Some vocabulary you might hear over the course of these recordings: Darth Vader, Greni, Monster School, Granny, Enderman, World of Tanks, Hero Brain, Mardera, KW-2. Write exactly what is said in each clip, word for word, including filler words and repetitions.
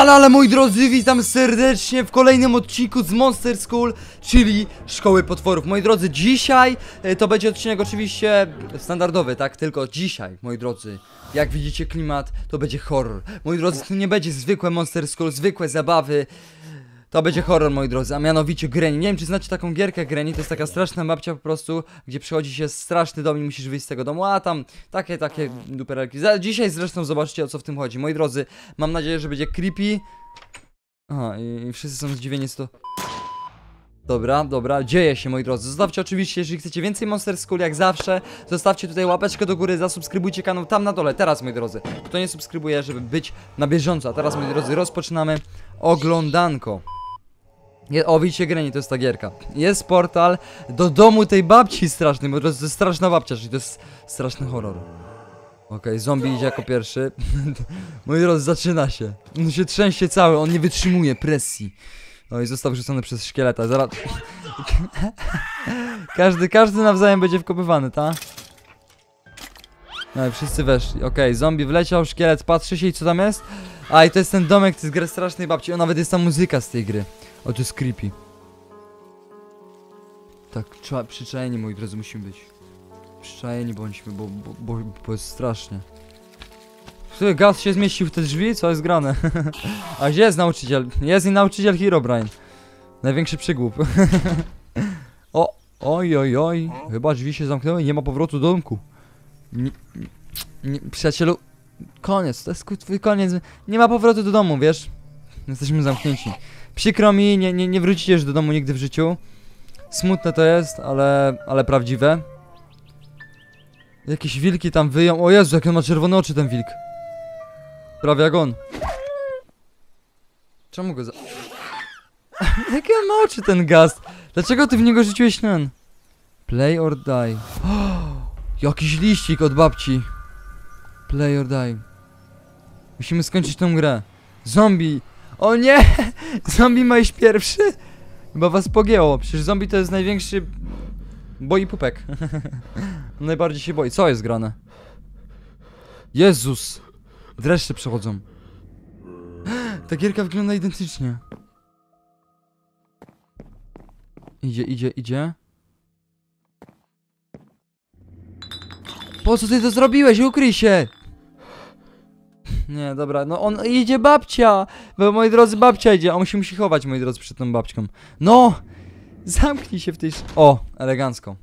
Ale, ale moi drodzy, witam serdecznie w kolejnym odcinku z Monster School, czyli Szkoły Potworów. Moi drodzy, dzisiaj to będzie odcinek oczywiście standardowy, tak? Tylko dzisiaj, moi drodzy, jak widzicie klimat, to będzie horror. Moi drodzy, to nie będzie zwykłe Monster School, zwykłe zabawy. To będzie horror, moi drodzy, a mianowicie Greni. Nie wiem, czy znacie taką gierkę Greni, to jest taka straszna babcia po prostu, gdzie przychodzi się straszny dom i musisz wyjść z tego domu, a tam takie, takie duperelki. Dzisiaj zresztą zobaczycie, o co w tym chodzi. Moi drodzy, mam nadzieję, że będzie creepy. Aha, i, i wszyscy są zdziwieni, co to... Dobra, dobra, dzieje się, moi drodzy. Zostawcie oczywiście, jeżeli chcecie więcej Monster School, jak zawsze, zostawcie tutaj łapeczkę do góry, zasubskrybujcie kanał tam na dole. Teraz, moi drodzy, kto nie subskrybuje, żeby być na bieżąco. A teraz, moi drodzy, rozpoczynamy oglądanko. O, widzicie, Greni, to jest ta gierka. Jest portal do domu tej babci strasznej, bo to jest straszna babcia, czyli to jest straszny horror. Okej, okay, zombie idzie jako pierwszy. Moi drodzy, zaczyna się. On się trzęsie cały, on nie wytrzymuje presji. No i został wrzucony przez szkieleta, zaraz... każdy, każdy nawzajem będzie wkopywany, ta? No i wszyscy weszli. Okej, okay, zombie wleciał, szkielet, patrzy się i co tam jest? A, i to jest ten domek, to jest gra strasznej babci, o, nawet jest ta muzyka z tej gry. O, to jest creepy. Tak, trzeba przyczajeni, moi drodzy, musimy być. Przyczajeni bądźmy, bo, bo, bo, bo jest strasznie. Który gaz się zmieścił w te drzwi? Co jest grane? A gdzie jest nauczyciel? Jest i nauczyciel Hero Brain. Największy przygłup. O, oj, oj, oj. Chyba drzwi się zamknęły i nie ma powrotu do domku. Nie, nie, przyjacielu, koniec, to jest twój koniec. Nie ma powrotu do domu, wiesz? Jesteśmy zamknięci. Przykro mi, nie, nie, nie wrócicie już do domu nigdy w życiu. Smutne to jest, ale, ale prawdziwe. Jakieś wilki tam wyją. O Jezu, jak on ma czerwone oczy, ten wilk. Prawie jak on. Czemu go za... Jakie on ma oczy, ten gast? Dlaczego ty w niego rzuciłeś ten? Play or die. Oh, jakiś liścik od babci. Play or die. Musimy skończyć tą grę. Zombie. O nie! Zombie ma iść pierwszy. Chyba was pogięło. Przecież zombie to jest największy... Boi pupek. Najbardziej się boi. Co jest grane? Jezus. Dreszcze przechodzą. Ta gierka wygląda identycznie. Idzie, idzie, idzie. Po co ty to zrobiłeś? Ukryj się! Nie, dobra, no on idzie babcia! Bo, moi drodzy, babcia idzie, on się musi chować, moi drodzy, przed tą babcią. No! Zamknij się w tej... O, elegancko.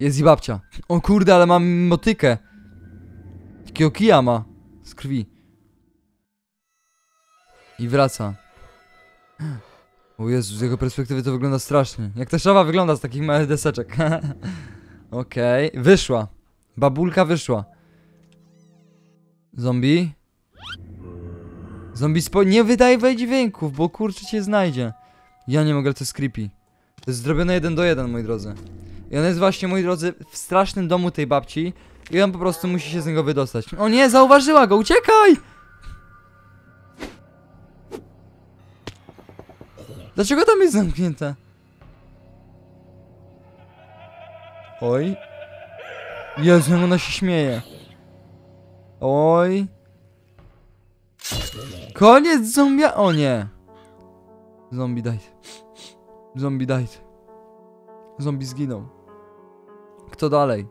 Jest i babcia. O kurde, ale mam motykę. Takiego kija ma. Z krwi. I wraca. O Jezu, z jego perspektywy to wygląda strasznie. Jak ta szafa wygląda z takich małych deseczek. Okej, okay. Wyszła. Babulka wyszła. Zombie. Zombie spo... Nie wydawaj dźwięków, bo kurczę cię znajdzie. Ja nie mogę, to jest creepy. To jest zrobione jeden do jeden, moi drodzy. I on jest właśnie, moi drodzy, w strasznym domu tej babci. I on po prostu musi się z niego wydostać. O nie, zauważyła go, uciekaj! Dlaczego tam jest zamknięte? Oj. Jezu, ona się śmieje. Oj. Koniec zombie. O nie. Zombie died. Zombie died. Zombie zginął. Kto dalej?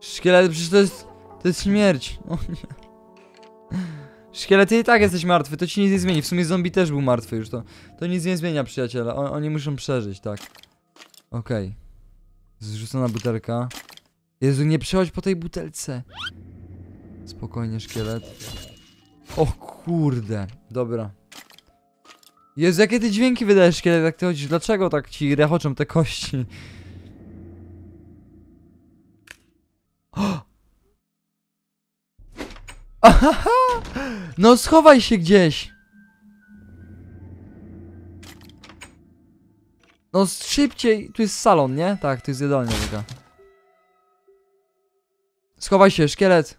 Szkielet, przecież to jest... To jest śmierć. O nie. Szkielet, ty i tak jesteś martwy, to ci nic nie zmieni. W sumie zombie też był martwy już, to... To nic nie zmienia, przyjaciele. O, oni muszą przeżyć, tak. Okej. Okay. Zrzucona butelka. Jezu, nie przechodź po tej butelce. Spokojnie, szkielet. O kurde. Dobra. Jezu, jakie ty dźwięki wydajesz, szkielet, jak ty chodzisz? Dlaczego tak ci rechoczą te kości? Aha! No schowaj się gdzieś! No szybciej! Tu jest salon, nie? Tak, tu jest jadalnia taka. Schowaj się, szkielet!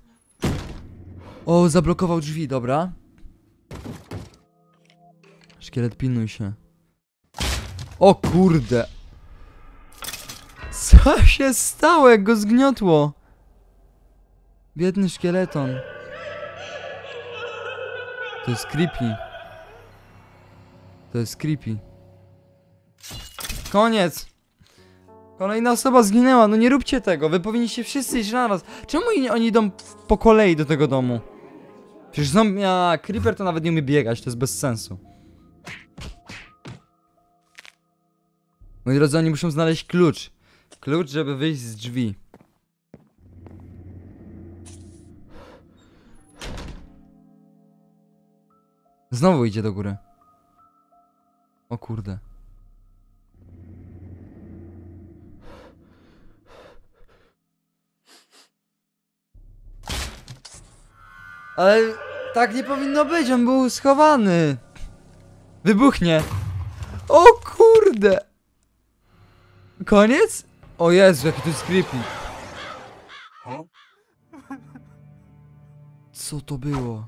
O, zablokował drzwi, dobra. Szkielet, pilnuj się. O kurde! Co się stało, jak go zgniotło? Biedny szkieleton. To jest creepy. To jest creepy. Koniec. Kolejna osoba zginęła. No nie róbcie tego. Wy powinniście wszyscy iść naraz. Czemu oni idą po kolei do tego domu? Przecież zombie... A, creeper to nawet nie umie biegać. To jest bez sensu. Moi drodzy, oni muszą znaleźć klucz. Klucz, żeby wyjść z drzwi. Znowu idzie do góry. O kurde. Ale tak nie powinno być, on był schowany. Wybuchnie. O kurde. Koniec? O Jezu, jaki to jest creepy. Co to było?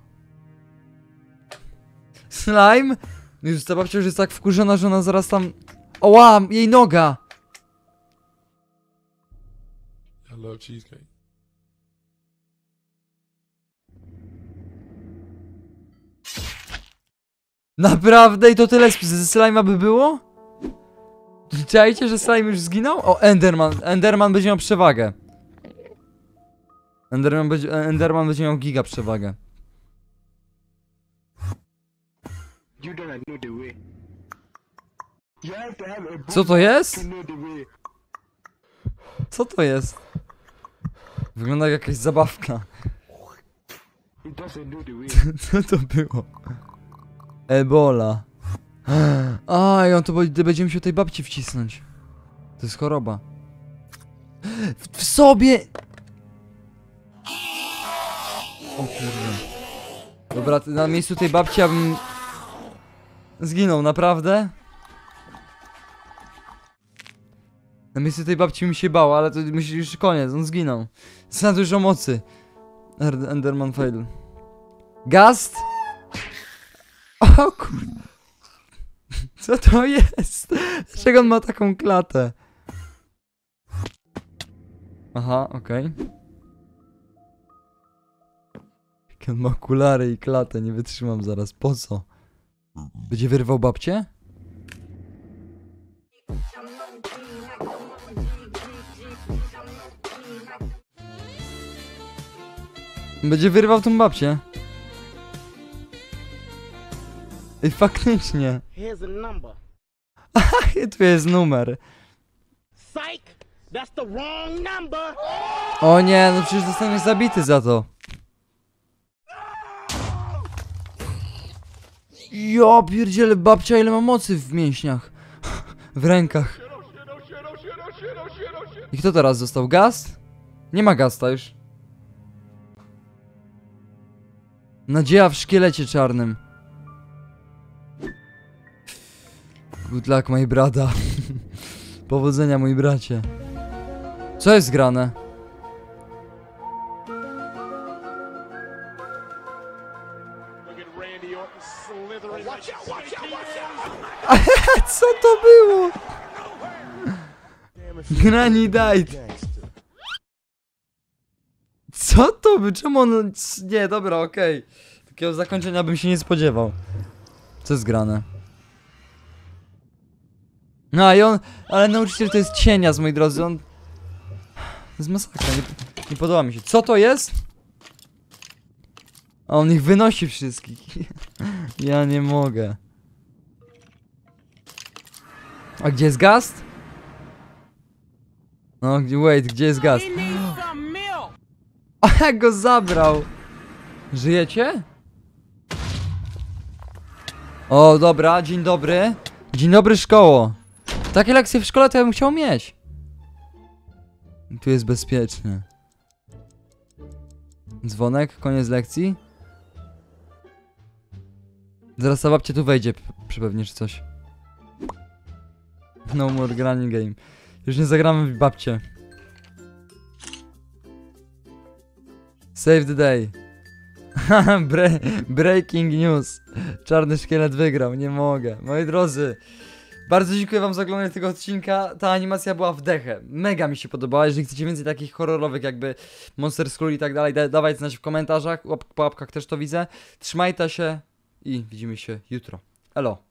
Slime? No już ta babcia już jest tak wkurzona, że ona zaraz tam... Oła, jej noga! I love cheesecake. Naprawdę? I to tyle ze slime'a by było? Widzicie, że slime już zginął? O, Enderman. Enderman będzie miał przewagę. Enderman będzie, Enderman będzie miał giga przewagę. Co to jest? Co to jest? Wygląda jak jakaś zabawka. Co to było? Ebola. Aj, on to będzie musiał tej babci wcisnąć. To jest choroba. W, w sobie! O kurde. Dobra, na miejscu tej babci ja bym... Zginął, naprawdę? Na miejscu tej babci mi się bało, ale to już koniec, on zginął. Za dużo mocy. Enderman fail. Gast? O kurde. Co to jest? Dlaczego on ma taką klatę? Aha, okej. Okay. Jak on ma okulary i klatę, nie wytrzymam zaraz, po co? Będzie wyrwał babcię? Będzie wyrwał tą babcię. I faktycznie. Tu jest numer. O nie, no przecież zostaniesz zabity za to. Ja pierdziele, babcia ile ma mocy w mięśniach. W rękach. I kto teraz został? Gast? Nie ma Gasta już. Nadzieja w szkielecie czarnym. Good luck, my brada. Powodzenia, mój bracie. Co jest grane? Co to było? Greni died. Co to by? Czemu on... Nie, dobra, okej. Okay. Takiego zakończenia bym się nie spodziewał. Co jest grane? No i on, ale nauczyciel to jest cienias, moi drodzy, on... To jest masakra, nie, nie podoba mi się. Co to jest? A on ich wynosi wszystkich. Ja nie mogę. A gdzie jest Gast? No, wait, gdzie jest Gast? A go zabrał. Żyjecie? O, dobra, dzień dobry. Dzień dobry, szkoło. Takie lekcje w szkole to ja bym chciał mieć. Tu jest bezpiecznie. Dzwonek, koniec lekcji. Zaraz ta babcia tu wejdzie, pewnie, czy coś. No more granny game. Już nie zagramy w babcie. Save the day. Bre breaking news. Czarny szkielet wygrał, nie mogę. Moi drodzy. Bardzo dziękuję wam za oglądanie tego odcinka. Ta animacja była w dechę. Mega mi się podobała. Jeżeli chcecie więcej takich horrorowych jakby Monster School i tak dalej, da dawajcie znać w komentarzach. Po łapkach też to widzę. Trzymajcie się i widzimy się jutro. Elo.